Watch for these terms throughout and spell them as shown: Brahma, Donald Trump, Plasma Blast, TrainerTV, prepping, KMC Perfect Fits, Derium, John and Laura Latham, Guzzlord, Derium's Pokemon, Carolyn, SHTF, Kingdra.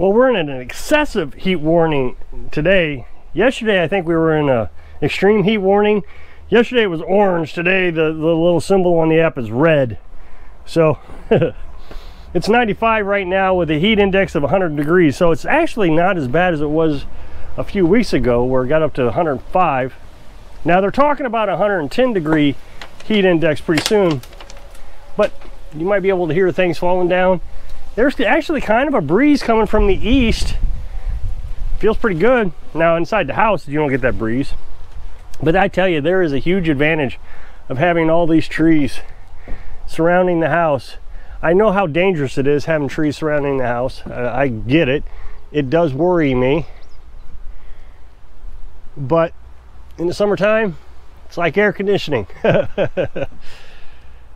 Well, we're in an excessive heat warning today. Yesterday, I think we were in a extreme heat warning. Yesterday it was orange. Today, the little symbol on the app is red. So it's 95 right now with a heat index of 100 degrees. So it's actually not as bad as it was a few weeks ago where it got up to 105. Now they're talking about 110 degree heat index pretty soon, but you might be able to hear things falling down. There's actually kind of a breeze coming from the east. Feels pretty good. Now inside the house, you don't get that breeze. But I tell you, there is a huge advantage of having all these trees surrounding the house. I know how dangerous it is having trees surrounding the house. I get it. It does worry me. But in the summertime, it's like air conditioning.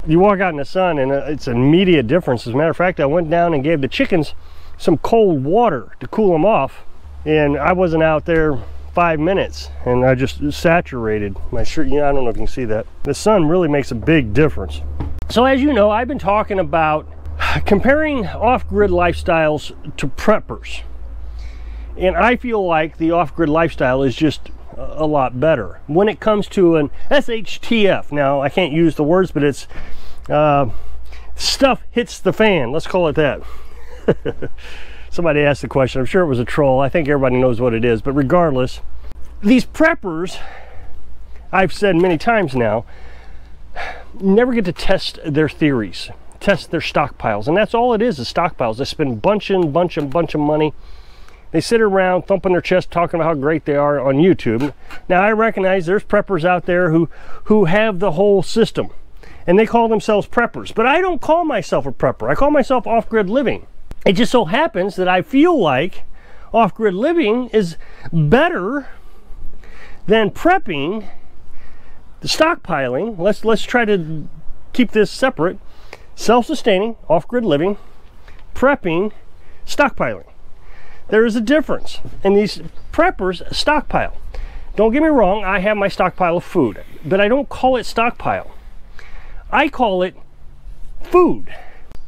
You walk out in the sun and it's an immediate difference. As a matter of fact, I went down and gave the chickens some cold water to cool them off. And I wasn't out there 5 minutes and I just saturated my shirt. You know, I don't know if you can see that. The sun really makes a big difference. So as you know, I've been talking about comparing off-grid lifestyles to preppers. And I feel like the off-grid lifestyle is just a lot better when it comes to an SHTF. Now I can't use the words, but it's stuff hits the fan. Let's call it that. Somebody asked the question. I'm sure it was a troll. I think everybody knows what it is, but regardless, these preppers, I've said many times now, never get to test their theories, test their stockpiles. And that's all it is stockpiles. They spend bunch of money. They sit around thumping their chest talking about how great they are on YouTube. Now I recognize there's preppers out there who have the whole system and they call themselves preppers, but I don't call myself a prepper. I call myself off-grid living. It just so happens that I feel like off-grid living is better than prepping, the stockpiling. Let's try to keep this separate. Self-sustaining, off-grid living, prepping, stockpiling. There is a difference, and these preppers stockpile. Don't get me wrong, I have my stockpile of food, but I don't call it stockpile. I call it food.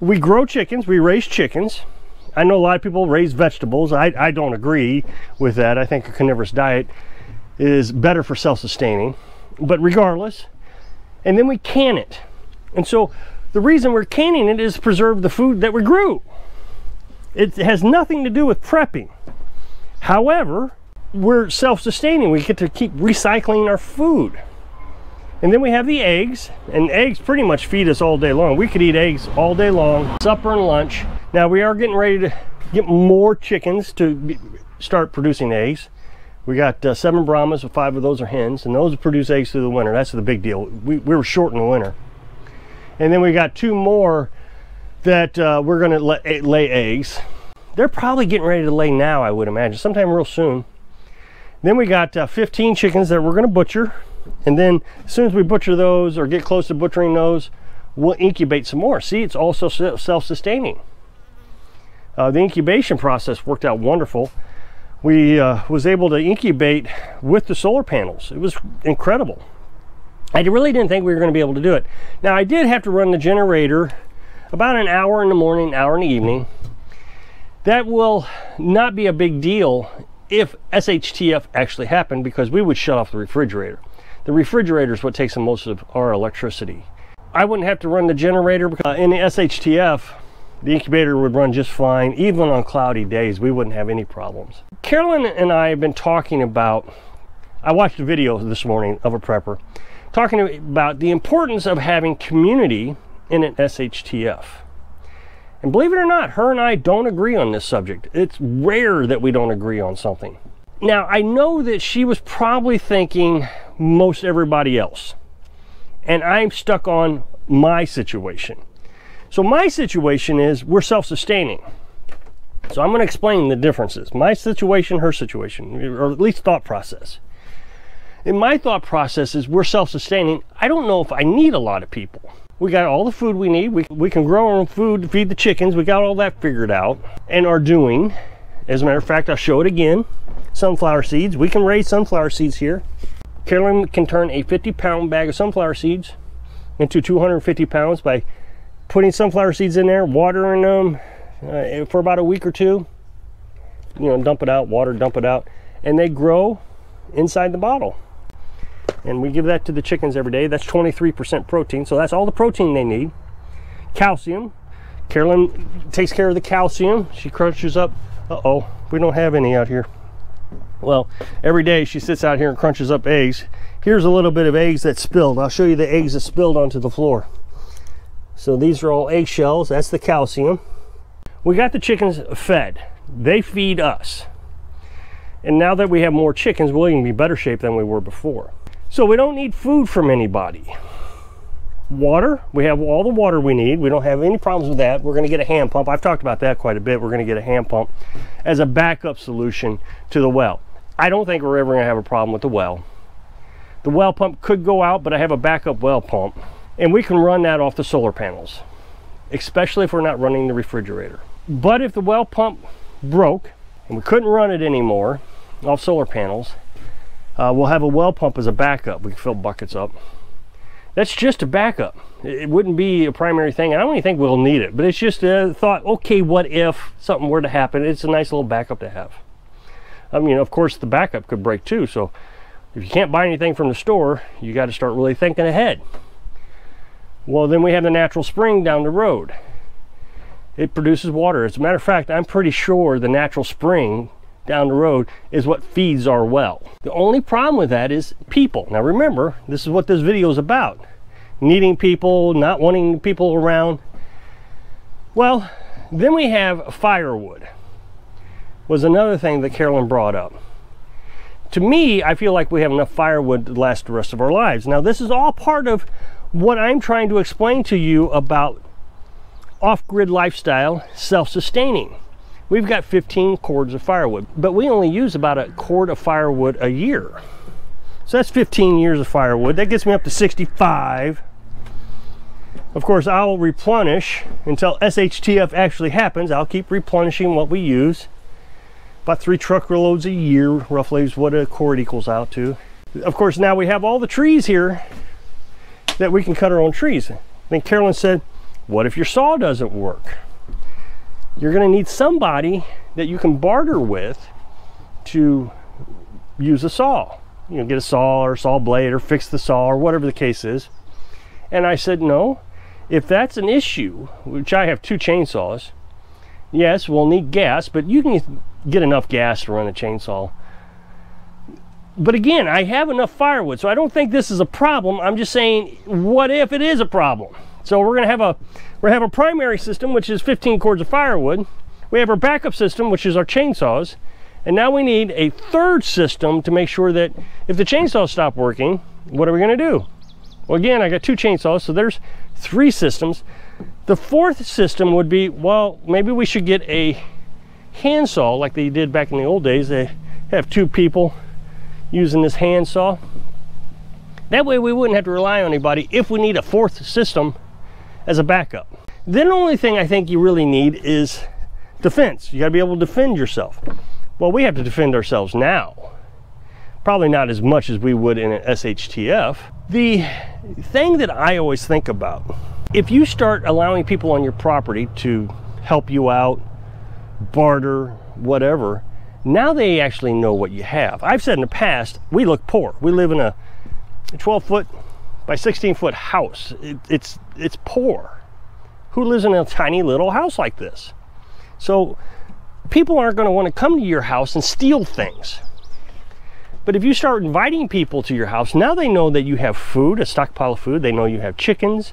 We grow chickens, we raise chickens. I know a lot of people raise vegetables. I don't agree with that. I think a carnivorous diet is better for self-sustaining, but regardless. And then we can it. And so the reason we're canning it is to preserve the food that we grew. It has nothing to do with prepping. However, we're self-sustaining. We get to keep recycling our food. And then we have the eggs, and eggs pretty much feed us all day long. We could eat eggs all day long, supper and lunch. Now we are getting ready to get more chickens to start producing eggs. We got 7 Brahmas, with 5 of those are hens, and those produce eggs through the winter. That's the big deal. We were short in the winter. And then we got 2 more that we're gonna lay eggs. They're probably getting ready to lay now, I would imagine, sometime real soon. Then we got 15 chickens that we're gonna butcher, and then as soon as we butcher those or get close to butchering those, we'll incubate some more. See, it's also self-sustaining. The incubation process worked out wonderful. We was able to incubate with the solar panels. It was incredible. I really didn't think we were gonna be able to do it. Now I did have to run the generator about an hour in the morning, an hour in the evening. That will not be a big deal if SHTF actually happened, because we would shut off the refrigerator. The refrigerator is what takes in most of our electricity. I wouldn't have to run the generator because in the SHTF, the incubator would run just fine. Even on cloudy days, we wouldn't have any problems. Carolyn and I have been talking about, I watched a video this morning of a prepper, talking about the importance of having community in an SHTF. And believe it or not, her and I don't agree on this subject. It's rare that we don't agree on something. Now, I know that she was probably thinking most everybody else, and I'm stuck on my situation. So my situation is we're self-sustaining. So I'm gonna explain the differences. My situation, her situation, or at least thought process. In my thought process is we're self-sustaining. I don't know if I need a lot of people. We got all the food we need. We can grow our own food to feed the chickens. We got all that figured out and are doing. As a matter of fact, I'll show it again. Sunflower seeds. We can raise sunflower seeds here. Carolyn can turn a 50-pound bag of sunflower seeds into 250 pounds by putting sunflower seeds in there, watering them for about a week or two. you know, dump it out, water, dump it out, and they grow inside the bottle. And we give that to the chickens every day. That's 23% protein, so that's all the protein they need. Calcium. Carolyn takes care of the calcium. She crunches up, uh-oh, we don't have any out here. Well, every day she sits out here and crunches up eggs. Here's a little bit of eggs that spilled. I'll show you the eggs that spilled onto the floor. So these are all egg shells. That's the calcium. We got the chickens fed. They feed us. And now that we have more chickens, we'll even be better shape than we were before. So we don't need food from anybody. Water, we have all the water we need. We don't have any problems with that. We're going to get a hand pump. I've talked about that quite a bit. We're going to get a hand pump as a backup solution to the well. I don't think we're ever going to have a problem with the well. The well pump could go out, but I have a backup well pump, and we can run that off the solar panels, especially if we're not running the refrigerator. But if the well pump broke and we couldn't run it anymore off solar panels, we'll have a well pump as a backup. We can fill buckets up. That's just a backup. It wouldn't be a primary thing. I don't even think we'll need it, but it's just a thought, okay, what if something were to happen? It's a nice little backup to have. I mean, of course, the backup could break too, so if you can't buy anything from the store, you got to start really thinking ahead. Well, then we have the natural spring down the road. It produces water. As a matter of fact, I'm pretty sure the natural spring down the road is what feeds our well. The only problem with that is people. Now remember, this is what this video is about. Needing people, not wanting people around. Well, then we have firewood, was another thing that Carolyn brought up. To me, I feel like we have enough firewood to last the rest of our lives. Now this is all part of what I'm trying to explain to you about off-grid lifestyle, self-sustaining. We've got 15 cords of firewood, but we only use about a cord of firewood a year. So that's 15 years of firewood. That gets me up to 65. Of course, I'll replenish until SHTF actually happens. I'll keep replenishing what we use. About 3 truckloads a year, roughly, is what a cord equals out to. Of course, now we have all the trees here that we can cut our own trees. I think Carolyn said, what if your saw doesn't work? You're going to need somebody that you can barter with to use a saw. You know, get a saw or a saw blade or fix the saw or whatever the case is. And I said, no, if that's an issue, which I have 2 chainsaws, yes, we'll need gas, but you can get enough gas to run a chainsaw. But again, I have enough firewood, so I don't think this is a problem. I'm just saying, what if it is a problem? So we're gonna have a primary system, which is 15 cords of firewood. We have our backup system, which is our chainsaws. And now we need a third system to make sure that if the chainsaws stop working, what are we gonna do? Well, again, I got 2 chainsaws, so there's 3 systems. The fourth system would be, well, maybe we should get a handsaw like they did back in the old days. They have 2 people using this handsaw. That way we wouldn't have to rely on anybody if we need a fourth system as a backup. Then the only thing I think you really need is defense. You gotta be able to defend yourself. Well, we have to defend ourselves now. Probably not as much as we would in an SHTF. The thing that I always think about, if you start allowing people on your property to help you out, barter, whatever, now they actually know what you have. I've said in the past, we look poor. We live in a 12-foot by 16-foot house. It's poor. Who lives in a tiny little house like this? So people aren't going to want to come to your house and steal things. But if you start inviting people to your house, now they know that you have food, a stockpile of food. They know you have chickens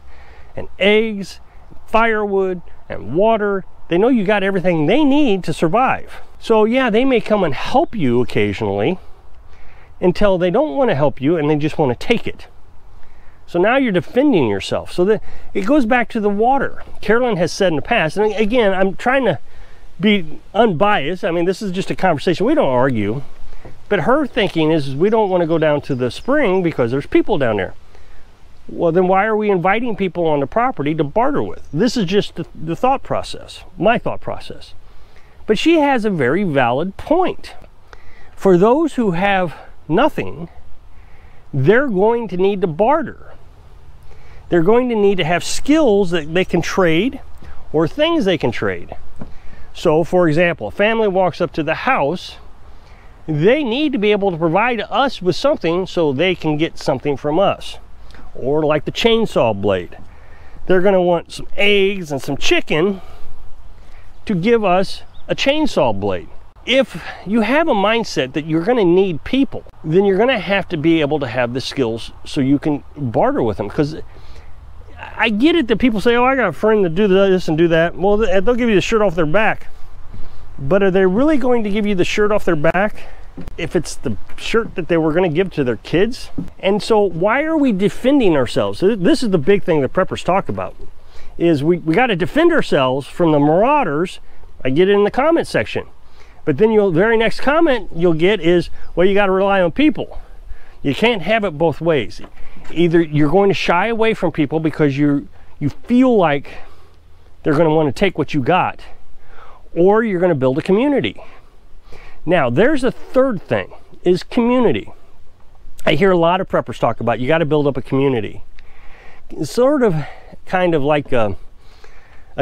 and eggs, firewood and water. They know you got everything they need to survive. So yeah, they may come and help you occasionally until they don't want to help you and they just want to take it. So now you're defending yourself. So that it goes back to the water. Carolyn has said in the past, and again, I'm trying to be unbiased. I mean, this is just a conversation. We don't argue. But her thinking is we don't want to go down to the spring because there's people down there. Well, then why are we inviting people on the property to barter with? This is just the thought process, my thought process. But she has a very valid point. For those who have nothing, they're going to need to barter. They're going to need to have skills that they can trade or things they can trade. So for example, a family walks up to the house, they need to be able to provide us with something so they can get something from us. Or like the chainsaw blade. They're going to want some eggs and some chicken to give us a chainsaw blade. If you have a mindset that you're going to need people, then you're going to have to be able to have the skills so you can barter with them. Because I get it that people say, oh, I got a friend to do this and do that. Well, they'll give you the shirt off their back. But are they really going to give you the shirt off their back if it's the shirt that they were going to give to their kids? And so why are we defending ourselves? This is the big thing that preppers talk about, is we got to defend ourselves from the marauders. I get it in the comment section. But then your very next comment you'll get is, well, you got to rely on people. You can't have it both ways. Either you're going to shy away from people because you feel like they're going to want to take what you got, or you're going to build a community. Now, there's a third thing, is community. I hear a lot of preppers talk about you got to build up a community. It's sort of kind of like a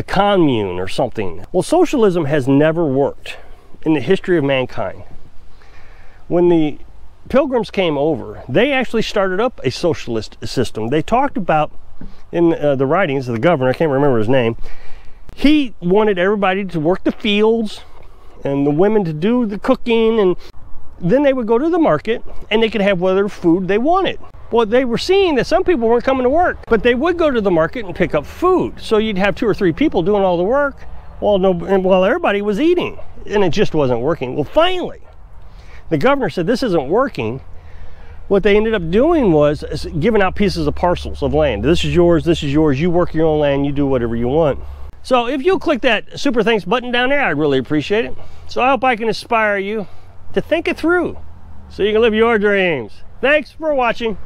commune or something. Well, socialism has never worked in the history of mankind. When the Pilgrims came over, they actually started up a socialist system. They talked about, in the writings of the governor, I can't remember his name, he wanted everybody to work the fields and the women to do the cooking, and then they would go to the market and they could have whatever food they wanted. Well, they were seeing that some people weren't coming to work, but they would go to the market and pick up food. So you'd have 2 or 3 people doing all the work while everybody was eating, and it just wasn't working. Well, finally, the governor said, this isn't working. What they ended up doing was giving out pieces of parcels of land. This is yours, you work your own land, you do whatever you want. So if you'll click that super thanks button down there, I'd really appreciate it. So I hope I can inspire you to think it through so you can live your dreams. Thanks for watching.